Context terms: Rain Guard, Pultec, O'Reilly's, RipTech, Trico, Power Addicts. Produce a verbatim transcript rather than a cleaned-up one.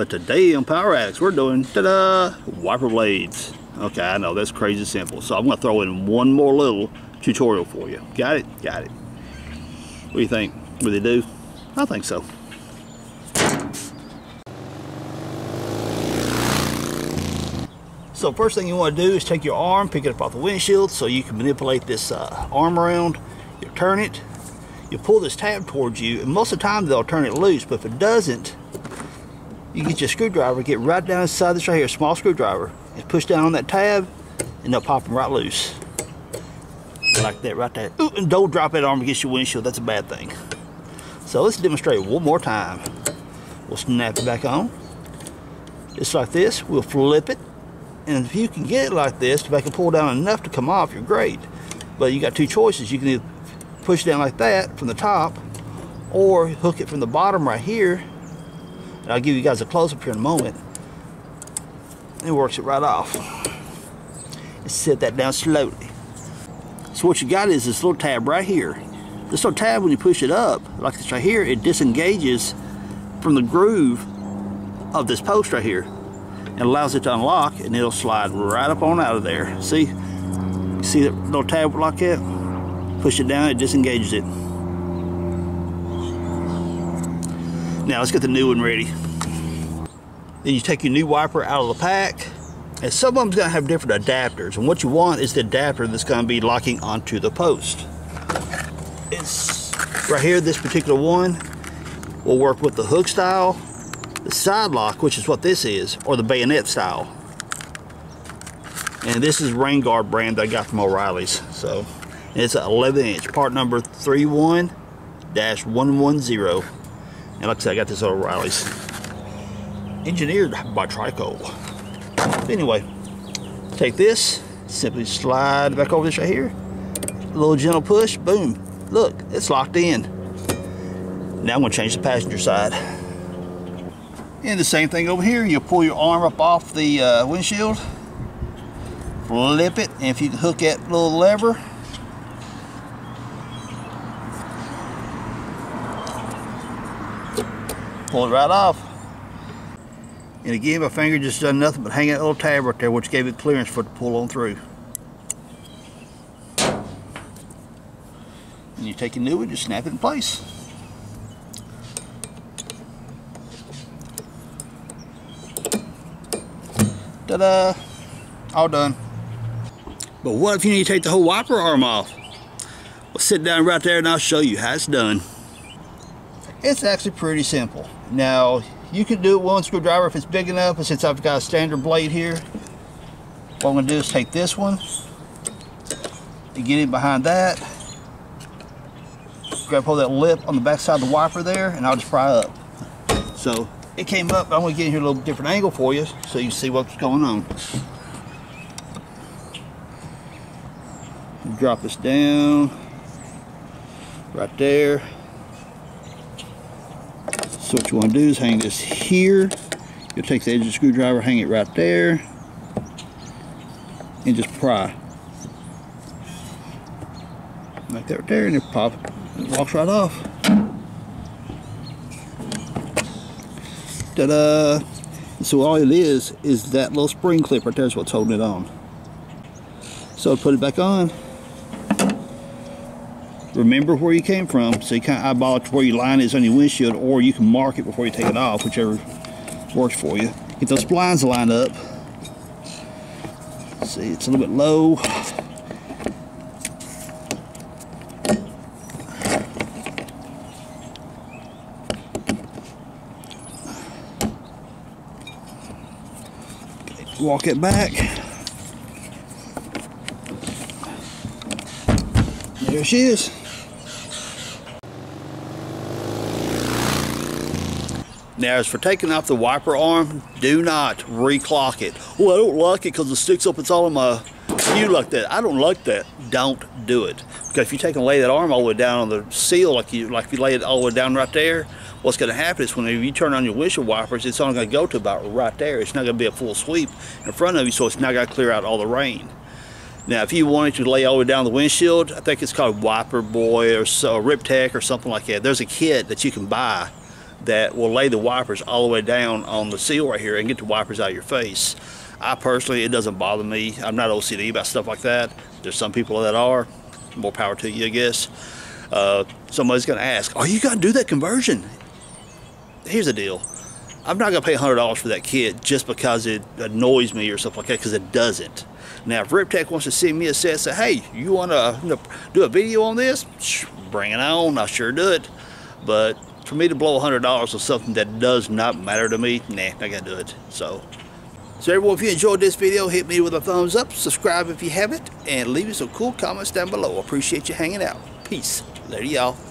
But today on Power Addicts, we're doing, ta-da, wiper blades. Okay, I know, that's crazy simple. So I'm gonna throw in one more little tutorial for you. Got it? Got it. What do you think? Will they do? I think so. So first thing you want to do is take your arm, pick it up off the windshield so you can manipulate this uh, arm around. You'll turn it, you'll pull this tab towards you, and most of the time they'll turn it loose, but if it doesn't, you get your screwdriver, get right down inside this right here, small screwdriver, and push down on that tab, and they'll pop them right loose. Like that right there. Ooh, and don't drop that arm against your windshield, that's a bad thing. So let's demonstrate one more time. We'll snap it back on, just like this. We'll flip it, and if you can get it like this, if I can pull down enough to come off, you're great. But you got two choices. You can either push down like that from the top, or hook it from the bottom right here. And I'll give you guys a close-up here in a moment. It works it right off. And set that down slowly. So what you got is this little tab right here. This little tab, when you push it up, like this right here, it disengages from the groove of this post right here. It allows it to unlock, and it'll slide right up on out of there. See? You see that little tab like that? Push it down, it disengages it. Now let's get the new one ready. Then you take your new wiper out of the pack, and some of them's gonna have different adapters, and what you want is the adapter that's gonna be locking onto the post. It's right here, this particular one will work with the hook style, the side lock, which is what this is, or the bayonet style. And this is Rain Guard brand that I got from O'Reilly's. So it's an eleven inch, part number three one dash one one zero. And like I said, I got this at O'Reilly's, engineered by Trico. But anyway, take this, simply slide back over this right here, a little gentle push, boom. Look, it's locked in. Now I'm gonna change the passenger side. And the same thing over here, you'll pull your arm up off the uh, windshield, flip it, and if you can hook that little lever, pull it right off. And again, my finger just done nothing but hang that little tab right there, which gave it clearance for it to pull on through. And you take a new one, just snap it in place. Ta-da! All done. But what if you need to take the whole wiper arm off? Well, sit down right there and I'll show you how it's done. It's actually pretty simple. Now, you can do it with one screwdriver if it's big enough, but since I've got a standard blade here, what I'm gonna do is take this one and get in behind that. Grab hold of that lip on the back side of the wiper there, and I'll just pry up. So, it came up. I'm going to get in here a little different angle for you so you can see what's going on. Drop this down right there. So what you want to do is hang this here. You'll take the edge of the screwdriver, hang it right there, and just pry. Like that right there, and it pops. It walks right off. Ta-da! So all it is is that little spring clip right there is what's holding it on. So put it back on. Remember where you came from, so you kind of eyeball it to where your line is on your windshield, or you can mark it before you take it off, whichever works for you. Get those splines lined up. See, it's a little bit low. Walk it back. There she is. Now, as for taking off the wiper arm, do not reclock it. Well, I don't like it because it sticks up, it's all in my view like that. I don't like that. Don't do it. Because if you take and lay that arm all the way down on the seal, like you like you lay it all the way down right there, what's going to happen is whenever you turn on your windshield wipers, it's only going to go to about right there. It's not going to be a full sweep in front of you, so it's not going to clear out all the rain. Now, if you wanted to lay all the way down the windshield, I think it's called Wiper Boy or so, RipTech or something like that. There's a kit that you can buy that will lay the wipers all the way down on the seal right here and get the wipers out of your face. I personally, it doesn't bother me. I'm not O C D about stuff like that. There's some people that are. More power to you, I guess. Uh, somebody's going to ask, are you going to do that conversion? Here's the deal. I'm not going to pay one hundred dollars for that kit just because it annoys me or stuff like that, because it doesn't. Now, if RipTech wants to send me a set and say, hey, you want to do a video on this? Bring it on. I'll sure do it. But for me to blow one hundred dollars on something that does not matter to me, nah, I got to do it. So, so everyone, if you enjoyed this video, hit me with a thumbs up, subscribe if you haven't, and leave us some cool comments down below. Appreciate you hanging out. Peace. Later, y'all.